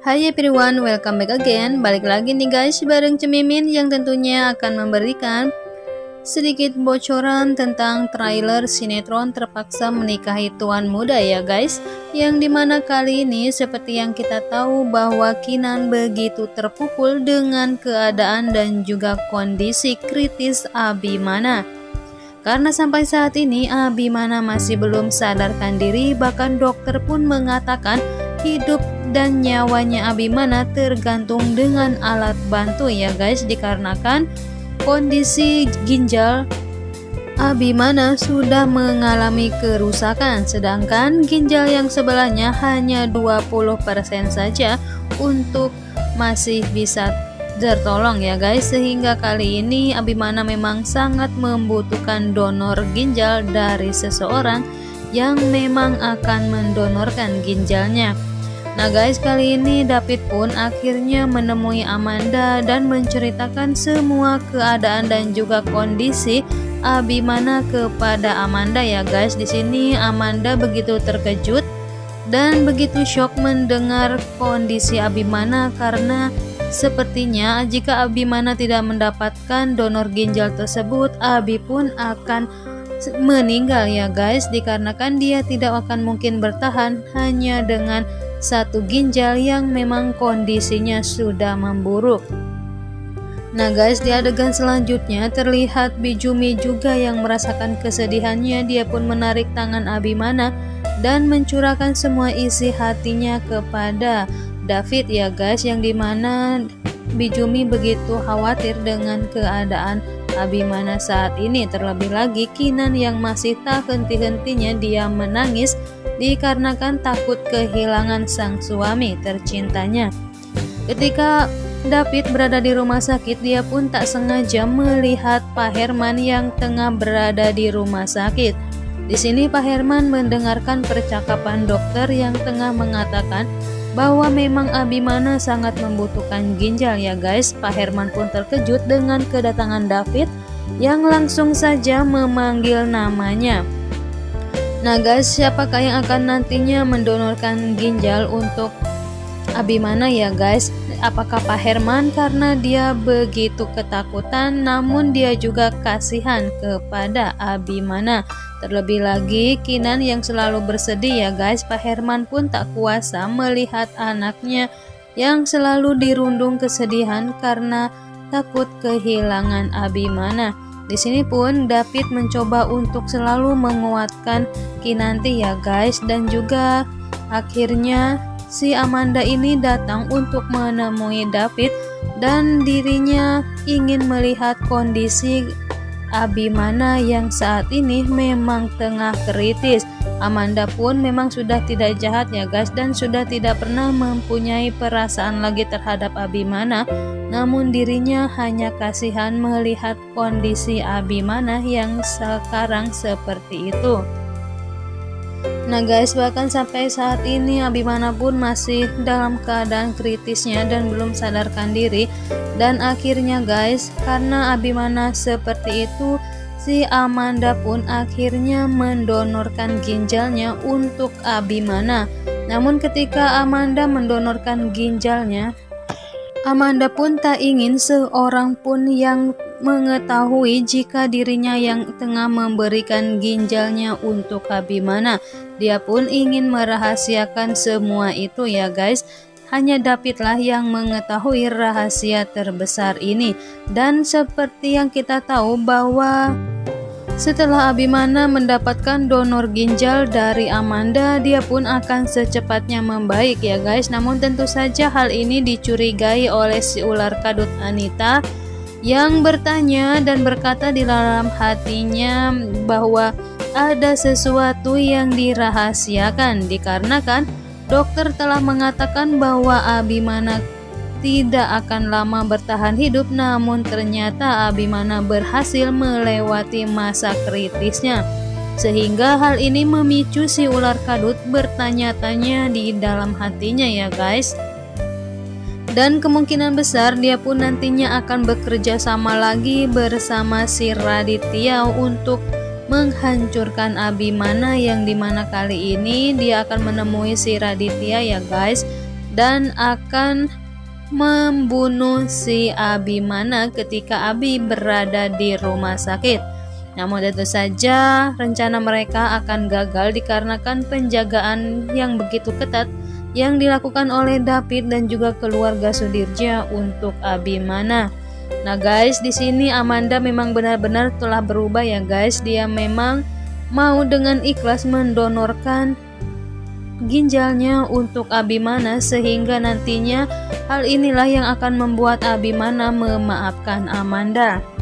Hi everyone, welcome back again. Balik lagi nih guys bareng Cemimin yang tentunya akan memberikan sedikit bocoran tentang trailer sinetron Terpaksa Menikahi Tuan Muda ya guys. Yang dimana kali ini seperti yang kita tahu bahwa Kinan begitu terpukul dengan keadaan dan juga kondisi kritis Abimana. Karena sampai saat ini Abimana masih belum sadarkan diri, bahkan dokter pun mengatakan hidup dan nyawanya Abimana tergantung dengan alat bantu ya guys, dikarenakan kondisi ginjal Abimana sudah mengalami kerusakan, sedangkan ginjal yang sebelahnya hanya 20% saja untuk masih bisa tertolong ya guys, sehingga kali ini Abimana memang sangat membutuhkan donor ginjal dari seseorang yang memang akan mendonorkan ginjalnya. Nah guys, kali ini David pun akhirnya menemui Amanda dan menceritakan semua keadaan dan juga kondisi Abimana kepada Amanda ya guys. Di sini Amanda begitu terkejut dan begitu shock mendengar kondisi Abimana, karena sepertinya jika Abimana tidak mendapatkan donor ginjal tersebut, Abi pun akan meninggal ya guys, dikarenakan dia tidak akan mungkin bertahan hanya dengan satu ginjal yang memang kondisinya sudah memburuk. Nah guys, di adegan selanjutnya terlihat Bijumi juga yang merasakan kesedihannya. Dia pun menarik tangan Abimana dan mencurahkan semua isi hatinya kepada David ya guys, yang dimana Bijumi begitu khawatir dengan keadaan Abimana saat ini, terlebih lagi Kinan yang masih tak henti-hentinya dia menangis dikarenakan takut kehilangan sang suami tercintanya. Ketika David berada di rumah sakit, dia pun tak sengaja melihat Pak Herman yang tengah berada di rumah sakit. Di sini Pak Herman mendengarkan percakapan dokter yang tengah mengatakan bahwa memang Abimana sangat membutuhkan ginjal ya guys. Pak Herman pun terkejut dengan kedatangan David yang langsung saja memanggil namanya. Nah guys, siapakah yang akan nantinya mendonorkan ginjal untuk Abimana ya guys? Apakah Pak Herman? Karena dia begitu ketakutan, namun dia juga kasihan kepada Abimana. Terlebih lagi Kinan yang selalu bersedih ya guys. Pak Herman pun tak kuasa melihat anaknya yang selalu dirundung kesedihan karena takut kehilangan Abimana. Di sini pun David mencoba untuk selalu menguatkan Kinanti ya guys, dan juga akhirnya si Amanda ini datang untuk menemui David dan dirinya ingin melihat kondisi Abimana yang saat ini memang tengah kritis. Amanda pun memang sudah tidak jahat ya guys, dan sudah tidak pernah mempunyai perasaan lagi terhadap Abimana, namun dirinya hanya kasihan melihat kondisi Abimana yang sekarang seperti itu. Nah guys, bahkan sampai saat ini Abimana pun masih dalam keadaan kritisnya dan belum sadarkan diri. Dan akhirnya guys, karena Abimana seperti itu, si Amanda pun akhirnya mendonorkan ginjalnya untuk Abimana. Namun ketika Amanda mendonorkan ginjalnya, Amanda pun tak ingin seorang pun yang mengetahui jika dirinya yang tengah memberikan ginjalnya untuk Abimana. Dia pun ingin merahasiakan semua itu ya guys. Hanya Davidlah yang mengetahui rahasia terbesar ini. Dan seperti yang kita tahu bahwa setelah Abimana mendapatkan donor ginjal dari Amanda, dia pun akan secepatnya membaik ya guys. Namun tentu saja hal ini dicurigai oleh si ular kadut Anita yang bertanya dan berkata di dalam hatinya bahwa ada sesuatu yang dirahasiakan, dikarenakan dokter telah mengatakan bahwa Abimana tidak akan lama bertahan hidup, namun ternyata Abimana berhasil melewati masa kritisnya, sehingga hal ini memicu si ular kadut bertanya-tanya di dalam hatinya ya guys. Dan kemungkinan besar dia pun nantinya akan bekerja sama lagi bersama si Raditya untuk menghancurkan Abimana, yang dimana kali ini dia akan menemui si Raditya ya guys. dan akan membunuh si Abimana ketika Abi berada di rumah sakit. Namun tentu saja rencana mereka akan gagal dikarenakan penjagaan yang begitu ketat yang dilakukan oleh David dan juga keluarga Sudirja untuk Abimana. Nah guys, di sini Amanda memang benar-benar telah berubah ya guys. Dia memang mau dengan ikhlas mendonorkan ginjalnya untuk Abimana, sehingga nantinya hal inilah yang akan membuat Abimana memaafkan Amanda.